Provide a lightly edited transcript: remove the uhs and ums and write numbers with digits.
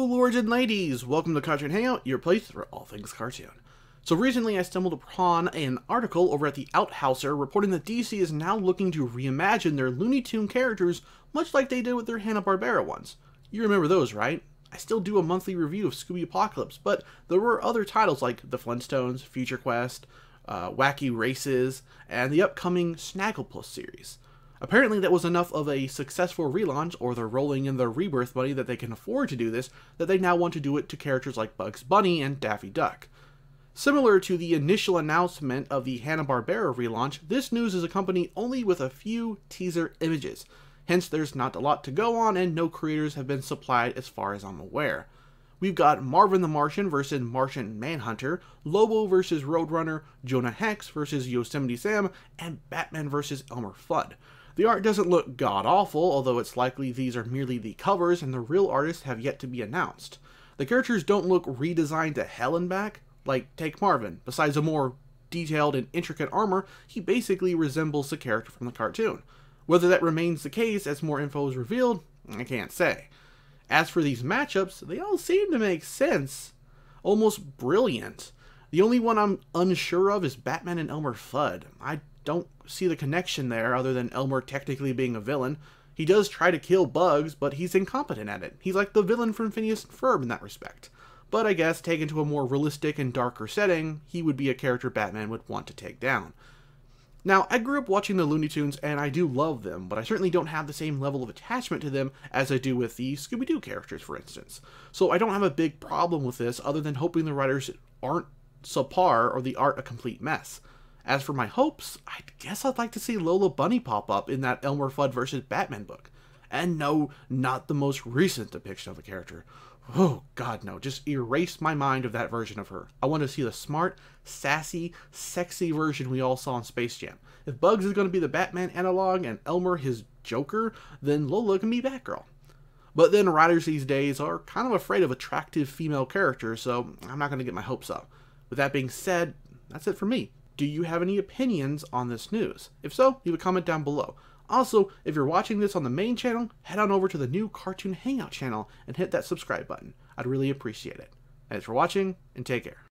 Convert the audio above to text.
Hello lords and ladies, welcome to Cartoon Hangout, your place for all things cartoon. So recently I stumbled upon an article over at the Outhouser reporting that DC is now looking to reimagine their Looney Tune characters much like they did with their Hanna-Barbera ones. You remember those, right? I still do a monthly review of Scooby Apocalypse, but there were other titles like The Flintstones, Future Quest, Wacky Races, and the upcoming Snagglepuss series. Apparently that was enough of a successful relaunch, or they're rolling in their rebirth money that they can afford to do this, that they now want to do it to characters like Bugs Bunny and Daffy Duck. Similar to the initial announcement of the Hanna-Barbera relaunch, this news is accompanied only with a few teaser images, hence there's not a lot to go on and no creators have been supplied as far as I'm aware. We've got Marvin the Martian versus Martian Manhunter, Lobo versus Roadrunner, Jonah Hex versus Yosemite Sam, and Batman versus Elmer Fudd. The art doesn't look god-awful, although it's likely these are merely the covers and the real artists have yet to be announced. The characters don't look redesigned to hell and back. Like, take Marvin. Besides a more detailed and intricate armor, he basically resembles the character from the cartoon. Whether that remains the case as more info is revealed, I can't say. As for these matchups, they all seem to make sense. Almost brilliant. The only one I'm unsure of is Batman and Elmer Fudd. I don't see the connection there, other than Elmer technically being a villain. He does try to kill Bugs, but he's incompetent at it. He's like the villain from Phineas and Ferb in that respect. But I guess, taken to a more realistic and darker setting, he would be a character Batman would want to take down. Now, I grew up watching the Looney Tunes, and I do love them, but I certainly don't have the same level of attachment to them as I do with the Scooby-Doo characters, for instance. So I don't have a big problem with this, other than hoping the writers aren't subpar or the art a complete mess. As for my hopes, I guess I'd like to see Lola Bunny pop up in that Elmer Fudd vs. Batman book. And no, not the most recent depiction of a character. Oh god no, just erase my mind of that version of her. I want to see the smart, sassy, sexy version we all saw in Space Jam. If Bugs is going to be the Batman analog and Elmer his Joker, then Lola can be Batgirl. But then writers these days are kind of afraid of attractive female characters, so I'm not going to get my hopes up. With that being said, that's it for me. Do you have any opinions on this news? If so, leave a comment down below. Also, if you're watching this on the main channel, head on over to the new Cartoon Hangout channel and hit that subscribe button. I'd really appreciate it. Thanks for watching, and take care.